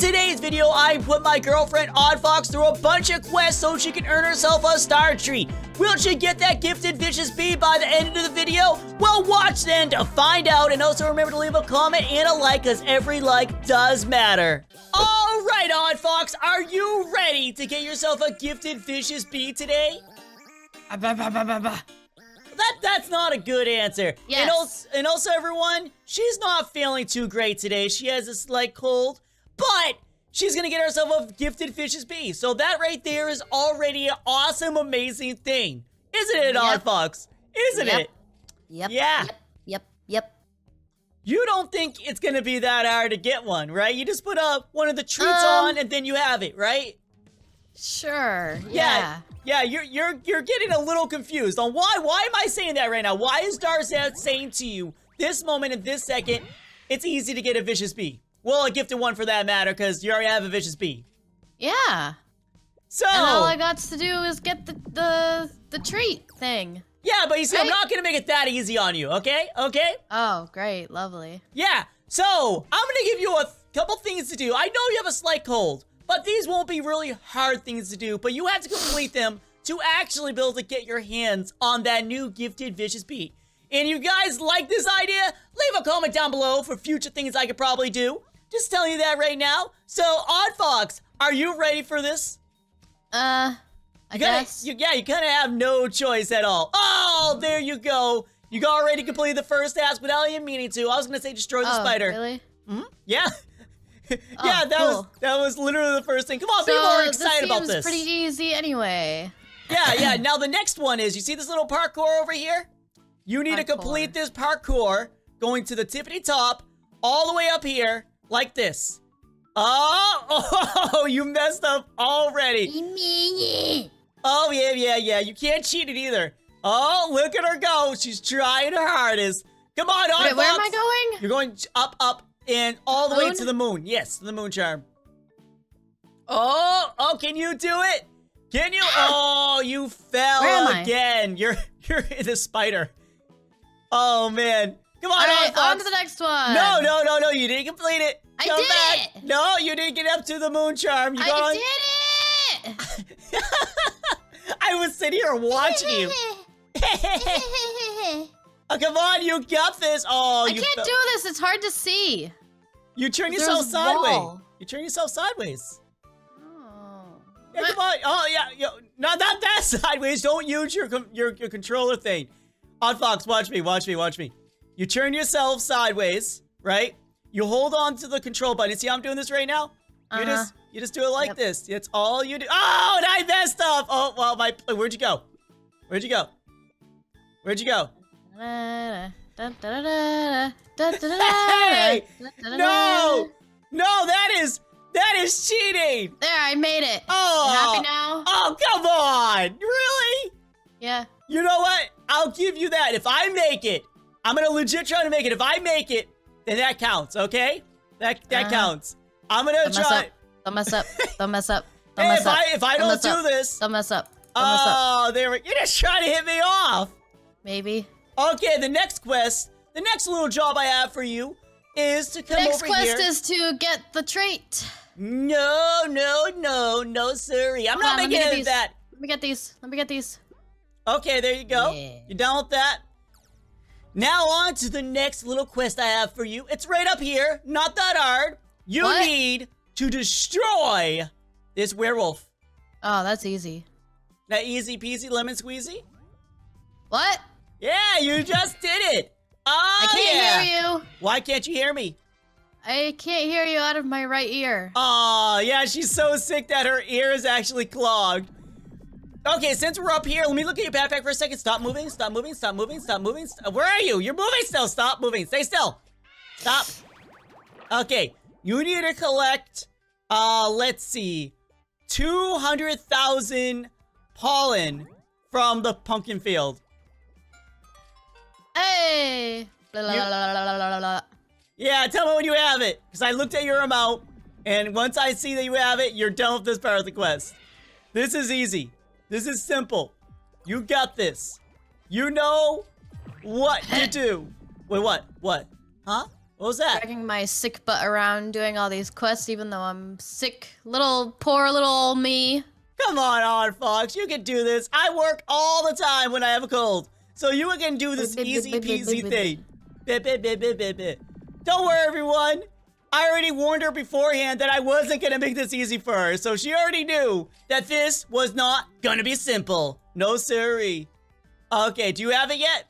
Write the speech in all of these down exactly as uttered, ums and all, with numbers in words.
today's video, I put my girlfriend Odd Foxx through a bunch of quests so she can earn herself a Star Tree. Will she get that gifted Vicious Bee by the end of the video? Well, watch then to find out, and also remember to leave a comment and a like, because every like does matter. All right, Odd Foxx, are you ready to get yourself a gifted Vicious Bee today? Uh, bah, bah, bah, bah, bah. That, that's not a good answer. Yes. And also, and also, everyone, she's not feeling too great today. She has a slight cold, but she's going to get herself a gifted Vicious Bee. So that right there is already an awesome, amazing thing. Isn't it, yep. Odd Foxx? Isn't yep. it? Yep. Yeah. Yep. Yep. Yep. You don't think it's going to be that hard to get one, right? You just put up one of the treats um, on and then you have it, right? Sure. Yeah. yeah. Yeah, you're you're you're getting a little confused on why why am I saying that right now? Why is Darzeth saying to you this moment and this second, it's easy to get a Vicious Bee? Well, a gifted one for that matter, because you already have a Vicious Bee. Yeah. So and all I got to do is get the the, the treat thing. Yeah, but you see, right? I'm not gonna make it that easy on you, okay? Okay? Oh, great, lovely. Yeah. So I'm gonna give you a couple things to do. I know you have a slight cold, but these won't be really hard things to do, but you have to complete them to actually be able to get your hands on that new gifted Vicious Bee. And you guys like this idea? Leave a comment down below for future things I could probably do. Just telling you that right now. So, Odd Foxx, are you ready for this? Uh, I you kinda, guess. You, yeah, you kind of have no choice at all. Oh, there you go. You already completed the first task without even meaning to. I was going to say destroy the oh, spider. Really? Mm-hmm. Yeah. yeah, oh, that cool. was that was literally the first thing. Come on, so people are excited this about this. Pretty easy anyway. Yeah, yeah. Now the next one is, you see this little parkour over here? You need parkour. to complete this parkour going to the tippity top, all the way up here, like this. Oh, oh you messed up already. Oh yeah, yeah, yeah. You can't cheat it either. Oh, look at her go. She's trying her hardest. Come on, Odd Foxx. Wait, where am I going? You're going up, up. And all the moon? way to the moon. Yes, to the moon charm. Oh, oh, can you do it? Can you? Oh, you fell again. I? You're you're the spider. Oh man. Come on, all right, on to the next one. No, no, no, no. You didn't complete it. I Come did back. It. No, you didn't get up to the moon charm. You I gone? did it. I was sitting here watching you. Oh, come on, you got this. Oh, I you can't do this. It's hard to see. You turn yourself sideways. Wall. You turn yourself sideways. Oh. Yeah, come on. Oh, yeah. Yo, no, not that sideways. Don't use your, your your controller thing. Odd Foxx, watch me. Watch me. Watch me. You turn yourself sideways, right? You hold on to the control button. See how I'm doing this right now? You uh-huh. just you just do it like yep. this. That's all you do. Oh, and I messed up. Oh, well, my. Where'd you go? Where'd you go? Where'd you go? No! No, that is that is cheating. There, I made it. Oh, you happy now? Oh, come on! Really? Yeah. You know what? I'll give you that. If I make it, I'm gonna legit try to make it. If I make it, then that counts. Okay? That that uh, counts. I'm gonna don't try. Mess up. Don't mess up. Don't mess up. Don't hey, mess if up. I, if I don't, don't do up. this, don't mess up. Don't oh, mess up. There we. You're just trying to hit me off. Maybe. Okay, the next quest, the next little job I have for you is to come next over here. Next quest is to get the trait. No, no, no, no, sorry. I'm come not on, making that. Let me get these. Let me get these. Okay, there you go. Yeah. You're done with that. Now on to the next little quest I have for you. It's right up here. Not that hard. You what? need to destroy this werewolf. Oh, that's easy. That easy peasy lemon squeezy? What? Yeah, you just did it. Oh, I can't yeah. hear you. Why can't you hear me? I can't hear you out of my right ear. Oh, yeah, she's so sick that her ear is actually clogged. Okay, since we're up here, let me look at your backpack for a second. Stop moving, stop moving, stop moving, stop moving. Stop. Where are you? You're moving still. Stop moving. Stay still. Stop. Okay, you need to collect, uh, let's see, two hundred thousand pollen from the pumpkin field. Hey! La, la, you, la, la, la, la, la. Yeah, tell me when you have it, because I looked at your amount, and once I see that you have it, you're done with this part of the quest. This is easy. This is simple. You got this. You know what to do. Wait, what? What? Huh? What was that? Dragging my sick butt around doing all these quests even though I'm sick. Little, poor little old me. Come on, Odd Foxx, you can do this. I work all the time when I have a cold. So you can do this easy peasy thing. Don't worry, everyone. I already warned her beforehand that I wasn't gonna make this easy for her, so she already knew that this was not gonna be simple. No siree. Okay, do you have it yet?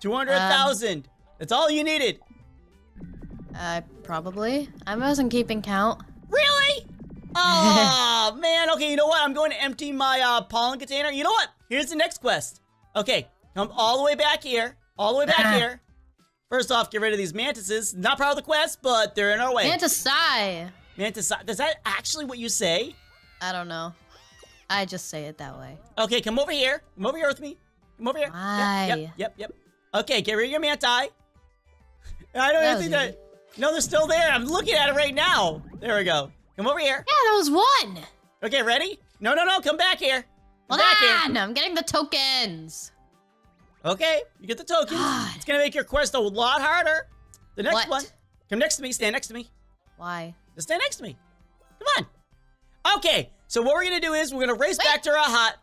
two hundred thousand. Um, That's all you needed. Uh, probably. I wasn't keeping count. Really? Oh, man. Okay, you know what? I'm going to empty my uh, pollen container. You know what? Here's the next quest. Okay, come all the way back here. All the way back here. First off, get rid of these mantises. Not proud of the quest, but they're in our way. Mantisai. Mantisai. Is that actually what you say? I don't know. I just say it that way. Okay, come over here. Come over here with me. Come over here. Why? Yep, yep, yep, yep. Okay, get rid of your manti. I don't that think that... No, they're still there. I'm looking at it right now. There we go. Come over here. Yeah, there was one. Okay, ready? No, no, no. Come back here. Come well, back on. Here. I'm getting the tokens. Okay, you get the tokens. God. It's going to make your quest a lot harder. The next what? one. Come next to me. Stand next to me. Why? Just stand next to me. Come on. Okay, so what we're going to do is we're going to race Wait. back to our hut.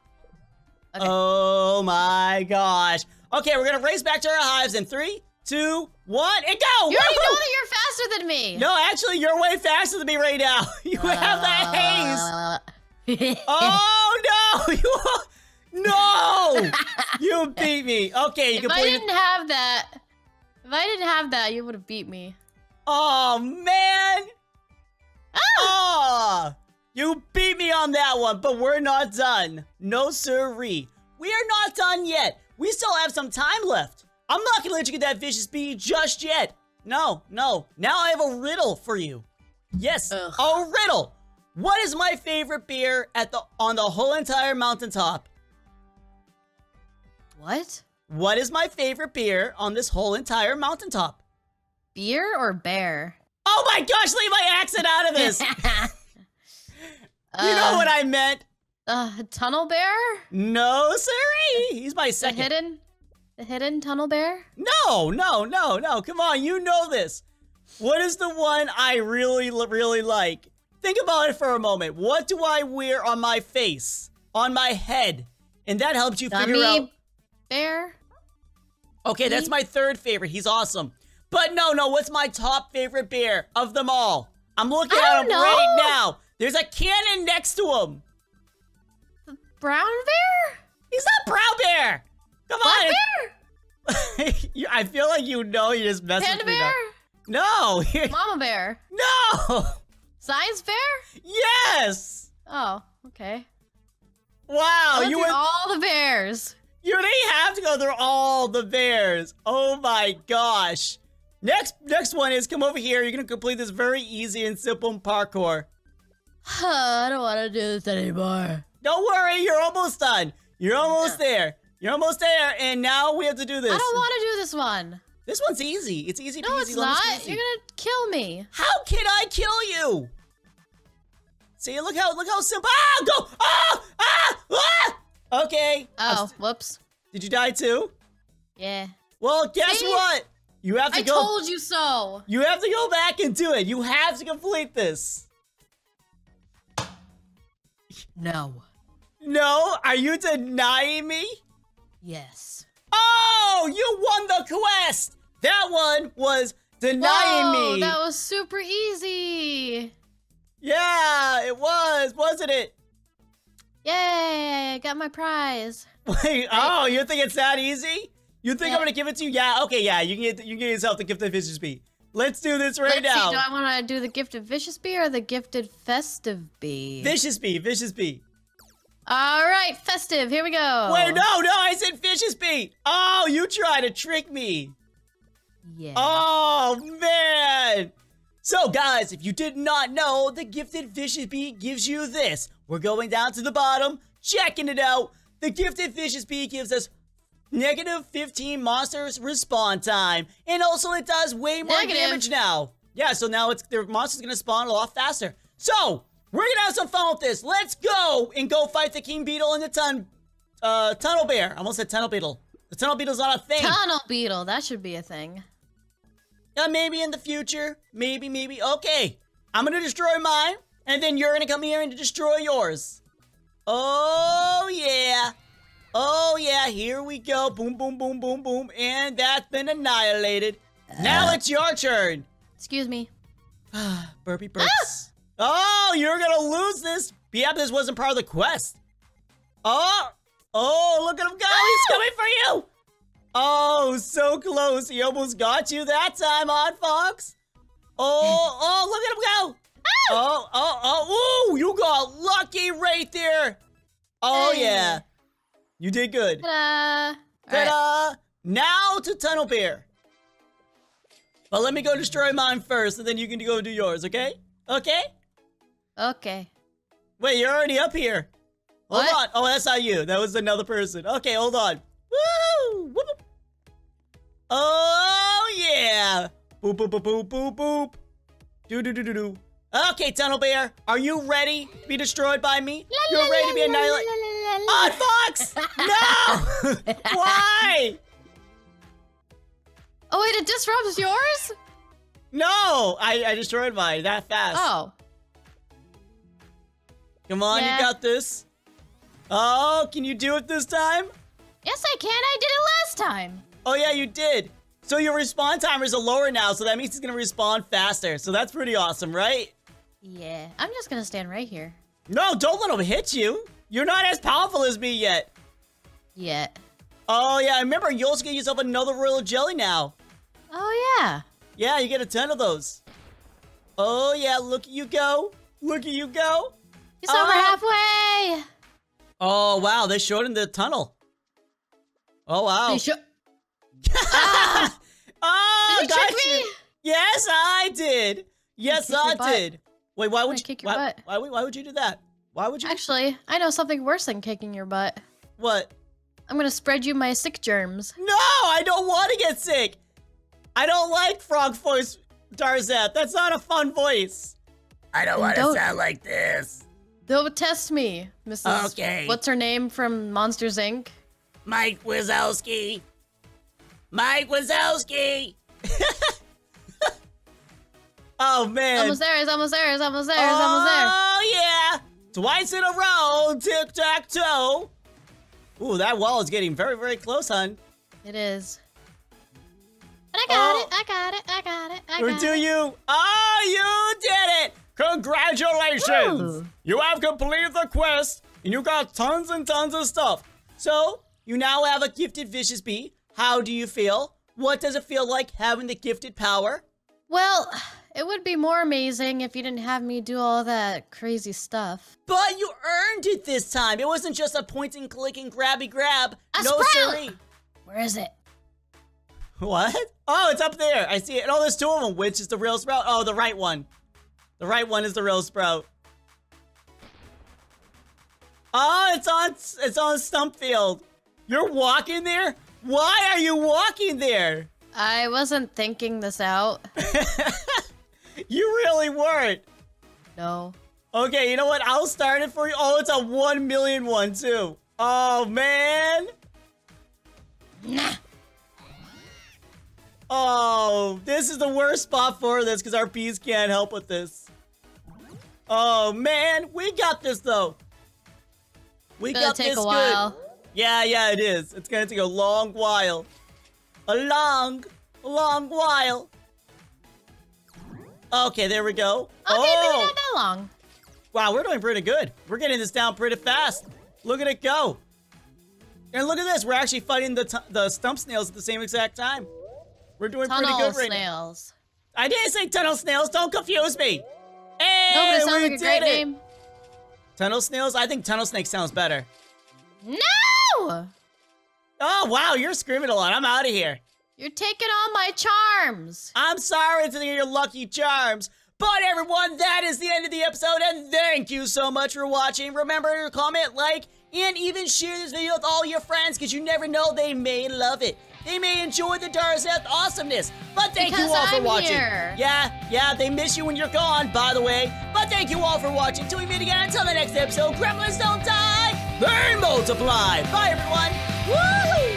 Okay. Oh, my gosh. Okay, we're going to race back to our hives in three, two, one, and go! You already know that you're faster than me. No, actually, you're way faster than me right now. You uh, have that haze. Oh, no. You No! You beat me. Okay, you if can I didn't it. have that, if I didn't have that, you would have beat me. Oh, man. Ah! Oh, you beat me on that one, but we're not done. No, sirree. We are not done yet. We still have some time left. I'm not gonna let you get that vicious bee just yet. No, no. Now I have a riddle for you. Yes, Ugh. a riddle. What is my favorite beer at the on the whole entire mountaintop? What? What is my favorite beer on this whole entire mountaintop? Beer or bear? Oh my gosh, leave my accent out of this. You uh, know what I meant. Uh, Tunnel Bear? No, sirree. He's my second. The hidden, the hidden Tunnel Bear? No, no, no, no. Come on, you know this. What is the one I really, really like? Think about it for a moment. What do I wear on my face, on my head? And that helps you Dummy figure out. Bear? Okay, Me? that's my third favorite. He's awesome. But no, no, what's my top favorite bear of them all? I'm looking at him know. right now. There's a cannon next to him. The brown bear? He's not brown bear. Come Black on. Bear? you, I feel like you know you just messed Panda with me. Panda bear? Up. No. Mama bear? No. Science bear? Yes. Oh, okay. Wow. You went all the bears. You didn't have to go through all the bears. Oh my gosh. Next, next one is come over here. You're going to complete this very easy and simple parkour. I don't want to do this anymore. Don't worry, you're almost done. You're almost yeah. there. You're almost there, and now we have to do this. I don't want to do this one. This one's easy. It's easy. No, peasy, it's not. Easy. You're gonna kill me. How can I kill you? See, look how look how simple. Ah, go! Ah, ah, ah! Okay. Oh, whoops. Did you die too? Yeah. Well, guess See? what? You have to I go. I told you so. You have to go back and do it. You have to complete this. No. No? Are you denying me? Yes. Oh, you won the quest! That one was denying Whoa, me. That was super easy. Yeah, it was, wasn't it? Yay, I got my prize. Wait, right. oh, you think it's that easy? You think yeah. I'm gonna give it to you? Yeah, okay, yeah, you can get, you can get yourself the gift of Vicious Bee. Let's do this right Let's now. See, do I wanna do the gift of Vicious Bee or the gifted festive bee? Vicious Bee, Vicious Bee. All right, festive, here we go. Wait, no, no, I said Vicious Bee. Oh, you try to trick me. Yeah. Oh, man. So, guys, if you did not know, the gifted Vicious Bee gives you this. We're going down to the bottom, checking it out. The gifted Vicious Bee gives us negative fifteen monsters respawn time. And also, it does way more negative. damage now. Yeah, so now it's their monster's going to spawn a lot faster. So... we're going to have some fun with this. Let's go and go fight the King Beetle and the ton, uh, Tunnel Bear. I almost said Tunnel Beetle. The Tunnel Beetle's not a thing. Tunnel Beetle. That should be a thing. Uh, maybe in the future. Maybe, maybe. Okay. I'm gonna destroy mine, and then you're gonna come here and destroy yours. Oh, yeah. Oh, yeah. Here we go. Boom, boom, boom, boom, boom. And that's been annihilated. Uh, now it's your turn. Excuse me. Burpee burps. Ah! Oh, you're gonna lose this. Yeah, this wasn't part of the quest. Oh, oh, look at him go. Oh! He's coming for you. Oh, so close. He almost got you that time, Odd Foxx. Oh, oh, look at him go. Oh, oh, oh, ooh, you got lucky right there. Oh, hey. Yeah. You did good. Ta-da. Ta-da. Right. Now to Tunnel Bear. But let me go destroy mine first, and then you can go do yours, okay? Okay? Okay. Wait, you're already up here. Hold what? on. Oh, that's not you. That was another person. Okay, hold on. Woo! Whoop. Oh, yeah. Boop, boop, boop, boop, boop, boop. Do, do, do, do, do. Okay, Tunnel Bear, are you ready to be destroyed by me? La, You're la, ready la, to be annihilated? Odd Foxx! No! Why? Oh, wait, it disrupts yours? No, I, I destroyed mine that fast. Oh. Come on, yeah. You got this. Oh, can you do it this time? Yes, I can. I did it last time. Oh, yeah, you did. So your respawn timers are lower now, so that means it's gonna respawn faster. So that's pretty awesome, right? Yeah. I'm just gonna stand right here. No, don't let him hit you. You're not as powerful as me yet. Yet. Oh, yeah. Remember, you also get yourself another Royal Jelly now. Oh, yeah. Yeah, you get a ton of those. Oh, yeah. Look at you go. Look at you go. It's oh. over halfway. Oh, wow. They shortened the tunnel. Oh, wow. They shortened. ah! Oh, did you got trick you. me? Yes, I did. Yes, I, I did. Wait, why would you kick your why, butt? Why, why, why would you do that? Why would you? Actually, I know something worse than kicking your butt. What? I'm gonna spread you my sick germs. No, I don't want to get sick. I don't like frog voice, Darzeth. That's not a fun voice. I don't want to sound like this. Don't test me, Missus Okay. What's her name from Monsters Incorporated? Mike Wazowski. Mike Wazowski! Oh, man. Almost there, it's almost there, it's almost there, it's oh, almost there. Oh, yeah. Twice in a row, tic-tac-toe. Ooh, that wall is getting very, very close, hon. It is. But I got oh. it, I got it, I got it, I got it. Or do you? Oh, you did it! Congratulations! Ooh. You have completed the quest, and you got tons and tons of stuff. So, you now have a gifted Vicious Bee. How do you feel? What does it feel like having the gifted power? Well, it would be more amazing if you didn't have me do all that crazy stuff. But you earned it this time. It wasn't just a point and click and grabby grab. A no siree. Where is it? What? Oh, it's up there. I see it. And oh, there's two of them. Which is the real sprout? Oh, the right one. The right one is the real sprout. Oh, it's on, it's on Stumpfield. You're walking there? Why are you walking there? I wasn't thinking this out. You really weren't. No. Okay, you know what? I'll start it for you. Oh, it's a one million one, too. Oh, man. Nah. Oh, this is the worst spot for this because our bees can't help with this. Oh, man. We got this, though. We it's got take this a while. good. Yeah, yeah, it is. It's gonna take a long while. A long, long while. Okay, there we go. Okay, oh. maybe not that long. Wow, we're doing pretty good. We're getting this down pretty fast. Look at it go. And look at this. We're actually fighting the, the stump snails at the same exact time. We're doing tunnel pretty good right snails. now. I didn't say tunnel snails. Don't confuse me. Hey, no, but it sounds like a great it. name. Tunnel snails? I think tunnel snake sounds better. No! Oh, wow, you're screaming a lot. I'm out of here. You're taking all my charms. I'm sorry to your lucky charms. But everyone, that is the end of the episode, and thank you so much for watching. Remember to comment, like, and even share this video with all your friends, because you never know, they may love it. They may enjoy the Darzeth awesomeness. But thank because you all for I'm watching. Here. Yeah, yeah, they miss you when you're gone, by the way. But thank you all for watching. Till we meet again, until the next episode, gremlins don't die. They multiply! Bye, everyone! Woo!